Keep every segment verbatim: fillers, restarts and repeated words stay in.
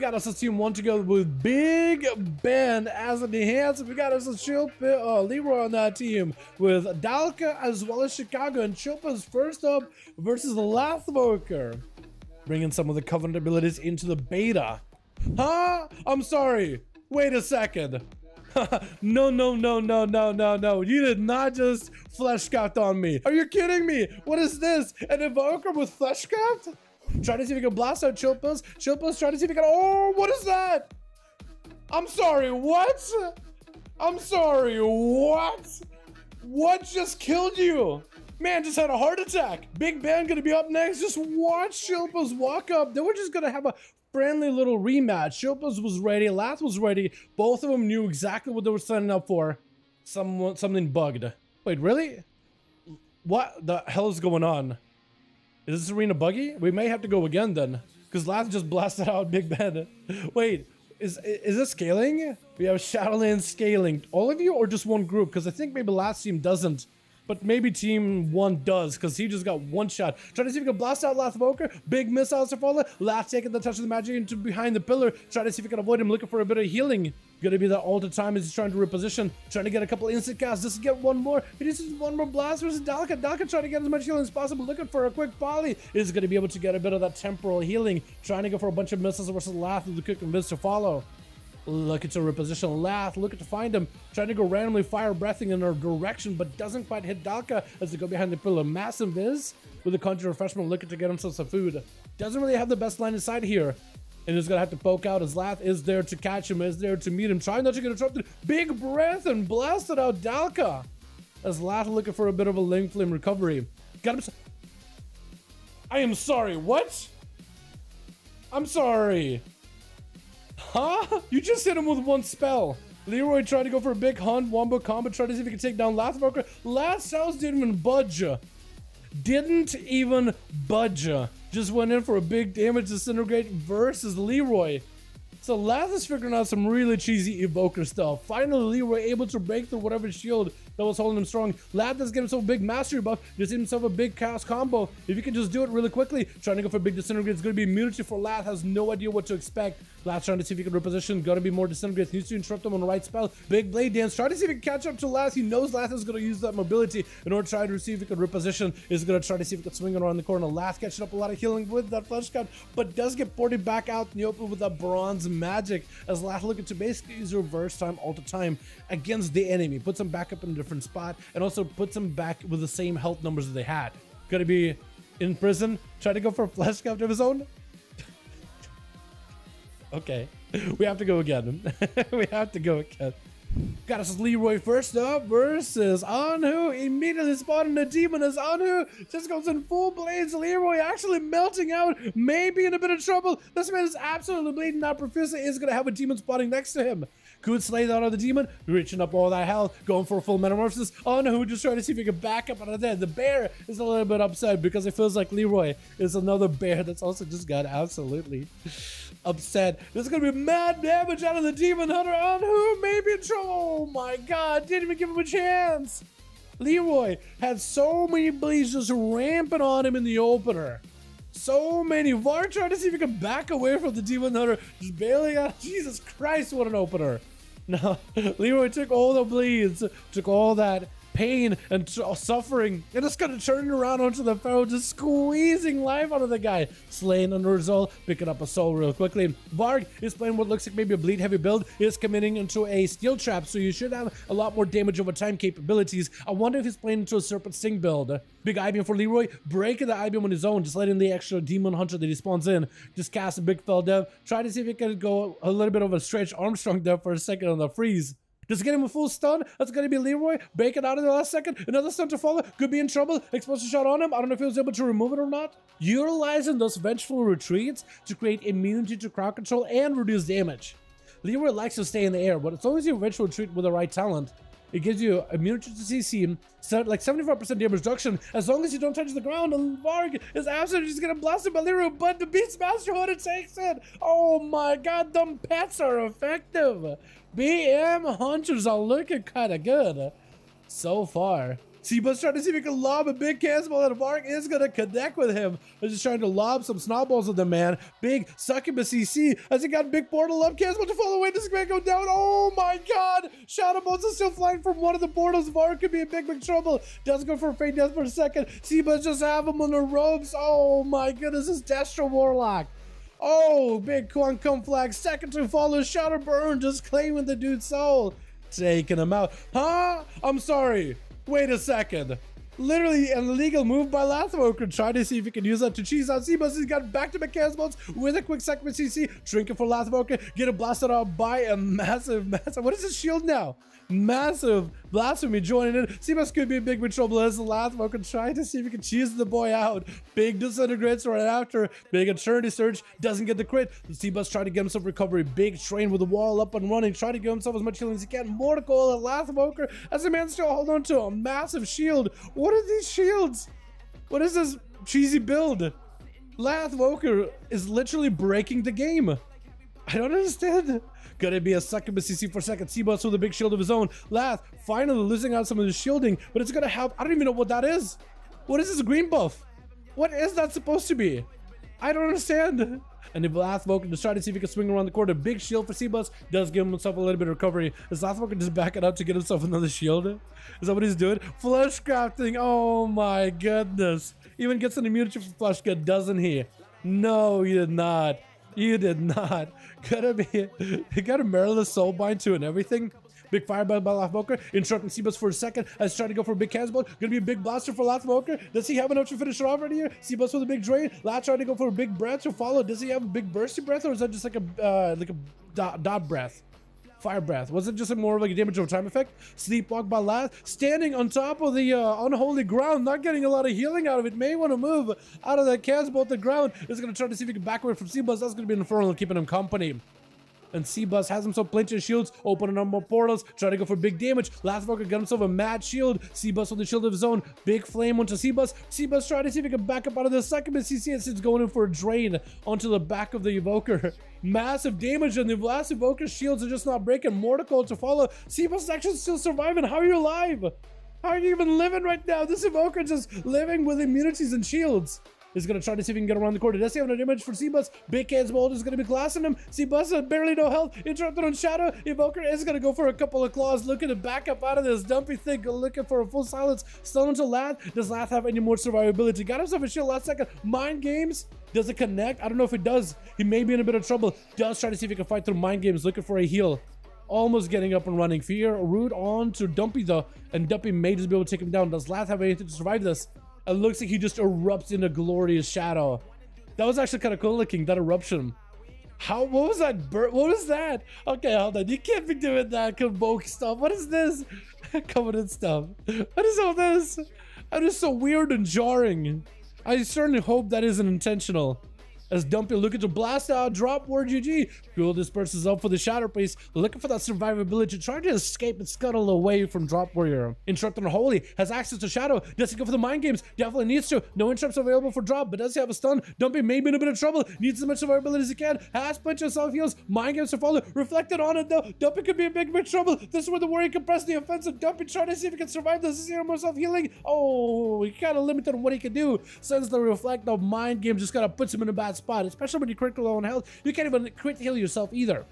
got us a team one to go with Big Ben as the hands. We got us a Chilpa, uh, Leroy on that team with Dalka as well as Chicago. And Chilpa's first up versus the last worker. Bringing some of the Covenant abilities into the beta. Huh? I'm sorry. Wait a second. no, no, no, no, no, no, no. You did not just fleshcraft on me. Are you kidding me? What is this? An Evoker with fleshcraft? Try to see if we can blast out Chilpas. Chilpas, try to see if we can... Oh, what is that? I'm sorry, what? I'm sorry, what? What just killed you? Man, just had a heart attack. Big Ben gonna be up next. Just watch Chilpas walk up. Then we're just gonna have a friendly little rematch. Chilpas was ready, Lath was ready. Both of them knew exactly what they were signing up for. Someone, something bugged. Wait, really? What the hell is going on? Is this arena buggy? We may have to go again then, because Lath just blasted out Big Ben. Wait, is is this scaling? We have Shadowlands scaling. All of you or just one group? Because I think maybe Lath's team doesn't. But maybe team one does, because he just got one shot. Try to see if we can blast out Lath Evoker. Big miss out Safala. Lath taking the touch of the magic into behind the pillar. Try to see if we can avoid him, looking for a bit of healing. Gonna be there all the time as he's trying to reposition. Trying to get a couple instant casts. Just get one more. He needs one more blast versus Dalka. Dalka trying to get as much healing as possible. Looking for a quick volley. Is gonna be able to get a bit of that temporal healing. Trying to go for a bunch of missiles versus Lath with the quick and miss to follow. Looking to reposition Lath, looking to find him, trying to go randomly fire breathing in her direction, but doesn't quite hit Dalka as they go behind the pillar. Massive is with the country refreshment, looking to get himself some food. Doesn't really have the best line of sight here, and is gonna have to poke out as Lath is there to catch him, is there to meet him, trying not to get interrupted. Big breath and blasted out Dalka as Lath looking for a bit of a Link Flame recovery. Got him. I am sorry, what? I'm sorry. Huh? You just hit him with one spell. Leroy tried to go for a big hunt, wombo combo, tried to see if he could take down Lath Evoker. Lath South didn't even budge. Didn't even budge. Just went in for a big damage disintegrate versus Leroy. So Lath is figuring out some really cheesy Evoker stuff. Finally, Leroy able to break through whatever shield that was holding him strong. Lath does get himself a big mastery buff. Just himself a big cast combo. If he can just do it really quickly. Trying to go for a big disintegrate. It's going to be immunity for Lath. Has no idea what to expect. Lath trying to see if he can reposition. Going to be more disintegrate. Needs to interrupt him on the right spell. Big blade dance. Trying to see if he can catch up to Lath. He knows Lath is going to use that mobility in order to try to see if he can reposition. Is going to try to see if he can swing around the corner. Lath catching up a lot of healing with that flesh cut, but does get ported back out in the open with that bronze magic as Lath looking to basically use reverse time all the time against the enemy. Puts him back up in a different spot and also puts him back with the same health numbers that they had. Gonna be in prison, trying to go for a fleshcraft of his own. Okay, we have to go again. We have to go again. Got us Leroy first up versus Anhu. Immediately spawning the demon as Anhu just goes in full blades. Leroy actually melting out, maybe in a bit of trouble. This man is absolutely bleeding out profusely. Is gonna have a demon spawning next to him. Could slay out of the demon, reaching up all that health, going for a full metamorphosis. Anhu just trying to see if he can back up out of there. The bear is a little bit upset because it feels like Leroy is another bear that's also just got absolutely upset. There's gonna be mad damage out of the demon hunter. Anhu may be in trouble. Oh my god, didn't even give him a chance. Leroy had so many bleeds just ramping on him in the opener. So many. Var tried to see if he could back away from the demon hunter, just bailing out. Jesus Christ, what an opener. Now, Leroy took all the bleeds, took all that pain and suffering, and it's gonna turn around onto the Pharaoh, just squeezing life out of the guy. Slain under his soul, picking up a soul real quickly. Varg is playing what looks like maybe a bleed heavy build. He is committing into a steel trap, so you should have a lot more damage over time capabilities. I wonder if he's playing into a serpent sting build. Big I-beam for Leroy, breaking the I-beam on his own, just letting the extra demon hunter that he spawns in just cast a big fell dev. Try to see if he can go a little bit of a stretch Armstrong there for a second on the freeze. Just get him a full stun. That's going to be Leroy. Break it out in the last second. Another stun to follow. Could be in trouble. Explosive shot on him. I don't know if he was able to remove it or not. Utilizing those vengeful retreats to create immunity to crowd control and reduce damage. Leroy likes to stay in the air, but as long as you vengeful retreat with the right talent, it gives you immunity to C C, so like seventy-five percent damage reduction, as long as you don't touch the ground. And Varg is absolutely just gonna blast him by Leroy, but the Beastmaster Hunter takes it. Oh my god, them pets are effective. B M Hunters are looking kinda good so far. Seabus trying to see if he can lob a big cannonball at Varg. Is going to connect with him. He's just trying to lob some snowballs at the man. Big Succubus C C as he got big portal up. Cannonball to fall away. Does this man go down? Oh my god! Shadow Bones is still flying from one of the portals. Varg could be in big, big trouble. Does go for a fake death for a second. Seabus just have him on the ropes. Oh my goodness, this is Destro Warlock. Oh, big Quan Cum Flag. Second to follow. Shadow Burn just claiming the dude's soul. Taking him out. Huh? I'm sorry. Wait a second. Literally an illegal move by Lathwoker. Trying to see if he can use that to cheese out Seabus. He's got back to McCann's Bones with a quick second C C. Trinket for Lathwoker. Get a blasted out by a massive, massive. What is his shield now? Massive Blasphemy joining in. Seabus could be a big trouble as the Lathwoker trying to see if he can cheese the boy out. Big disintegrates right after. Big eternity surge. Doesn't get the crit. Seabus trying to get himself recovery. Big train with the wall up and running. Trying to give himself as much healing as he can. More to call at Lathwoker as the man still hold on to a massive shield. What are these shields? What is this cheesy build? Lathwoker is literally breaking the game. I don't understand. Gonna be a Succubus C C for second. Seabus with a big shield of his own. Lath finally losing out some of his shielding, but it's gonna help. I don't even know what that is. What is this green buff? What is that supposed to be? I don't understand. And if Lathwoker just try to see if he can swing around the corner, big shield for Seabus does give himself a little bit of recovery. Is Lathwoker just backing up to get himself another shield? Is that what he's doing? Flesh crafting. Oh my goodness. Even gets an immunity for flesh cut, doesn't he? No, he did not. You did not. Gotta be. He got a Marilyn Soulbind too and everything. Big fireball by Lathwoker. Interrupting Seabus for a second. As trying to go for a big cannonball. Gonna be a big blaster for Lathwoker. Does he have enough to finish it off right here? Seabus with a big drain. Lath trying to go for a big breath to follow. Does he have a big bursty breath or is that just like a uh, like a dot, dot breath? Fire breath. Was it just more of like a damage over time effect? Sleepwalk by Lath. Standing on top of the uh, unholy ground. Not getting a lot of healing out of it. May want to move out of that cannonball to the ground. Is going to try to see if he can back away from Seabus. That's going to be an Infernal keeping him company. And Seabus has himself plenty of shields, opening up more portals, trying to go for big damage. Lathwoker got himself a mad shield. Seabus with a shield of his own. Big flame onto Seabus. Seabus trying to see if he can back up out of the Succubus C C as it's going in for a drain onto the back of the Evoker. Massive damage, and the last Evoker's shields are just not breaking. Mortical to follow. Seabus is actually still surviving. How are you alive? How are you even living right now? This Evoker just living with immunities and shields. He's going to try to see if he can get around the corner. Does he have an image for Seabus? Big Cain's Bolt is going to be glassing him. Seabus has barely no health. Interrupted on Shadow. Evoker is going to go for a couple of claws. Looking to back up out of this dumpy thing. Looking for a full silence. Still onto Lath. Does Lath have any more survivability? Got himself a shield last second. Mind games. Does it connect? I don't know if it does. He may be in a bit of trouble. Does try to see if he can fight through mind games. Looking for a heal. Almost getting up and running. Fear. Root on to Dumpy though. And Dumpy may just be able to take him down. Does Lath have anything to survive this? It looks like he just erupts into glorious shadow. That was actually kind of cool looking, that eruption. How, what was that? Bur what was that? Okay, hold on. You can't be doing that convoke stuff. What is this? Covenant stuff. What is all this? That is so weird and jarring. I certainly hope that isn't intentional. As Dumpy looking to blast out, drop word G G. Cool disperses up for the Shadow Priest, looking for that survivability, trying to escape and scuttle away from Drop Warrior. Interrupt on Holy has access to Shadow. Does he go for the mind games? Definitely needs to. No interrupts available for Drop, but does he have a stun? Dumpy may be in a bit of trouble. Needs as much survivability as he can. Has punch and self heals. Mind games to follow. Reflected on it though. Dumpy could be in big, big trouble. This is where the Warrior can press the offensive. Dumpy trying to see if he can survive this. Is he more self healing? Oh, he kind of limited on what he can do. Since the reflect of mind games just kind of puts him in a bad spot, especially when you crit low on health. You can't even crit heal yourself either,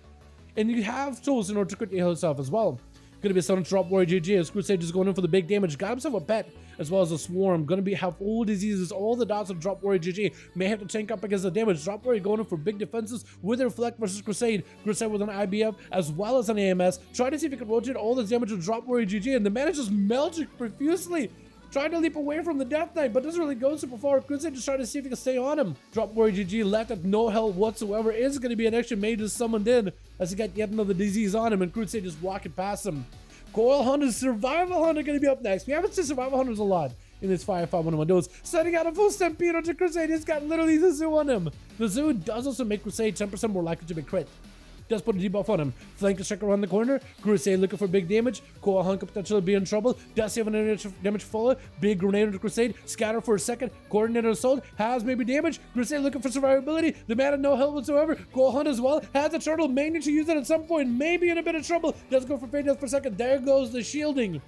and you have tools in order to crit heal yourself as well. Gonna be a sudden drop warrior G G as Crusade is going in for the big damage. Got himself a pet as well as a swarm. Gonna be have all diseases, all the dots of drop warrior G G. May have to tank up against the damage. Drop warrior going in for big defenses with a reflect versus Crusade. Crusade with an I B F as well as an A M S. Try to see if he can rotate all the damage to drop warrior G G, and the man is just melting profusely. Trying to leap away from the Death Knight, but doesn't really go super far. Crusade just trying to see if he can stay on him. Drop Warrior G G left at no health whatsoever. Is going to be an extra mage just summoned in as he got yet another disease on him, and Crusade just walking past him. Coil Hunter, Survival Hunter going to be up next. We haven't seen Survival Hunters a lot in this five five one one duels. Setting out a full stampede onto Crusade. He's got literally the zoo on him. The zoo does also make Crusade ten percent more likely to be crit. Does put a debuff on him. Flank check around the corner. Crusade looking for big damage. Koa Hunt could potentially be in trouble. Does he have an damage to follow? Big grenade into Crusade. Scatter for a second. Coordinated assault. Has maybe damage. Crusade looking for survivability. The man had no health whatsoever. Koa Hunt as well. Has a turtle. May need to use it at some point. Maybe in a bit of trouble. Does go for fade death for a second. There goes the shielding.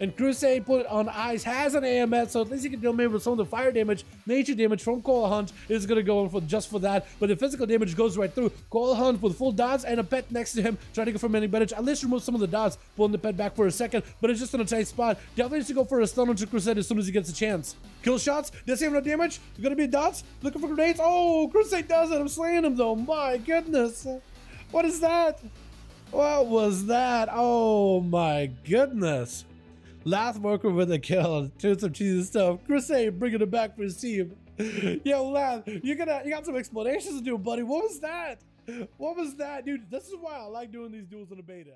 And Crusade put it on ice, has an A M S, so at least he can deal maybe with some of the fire damage. Nature damage from Coal Hunt is going to go in for just for that, but the physical damage goes right through. Coal Hunt with full dots and a pet next to him, trying to go for many advantage. At least remove some of the dots, pulling the pet back for a second, but it's just in a tight spot. Definitely needs to go for a stun onto Crusade as soon as he gets a chance. Kill shots, does he have no damage? Going to be dots, looking for grenades. Oh, Crusade does it. I'm slaying him though. My goodness. What is that? What was that? Oh my goodness. Last worker with a kill. Doing some cheesy stuff. Crusade bringing it back for his team. Yo, Lath, you're gonna, you got some explanations to do, buddy. What was that? What was that, dude? This is why I like doing these duels in the beta.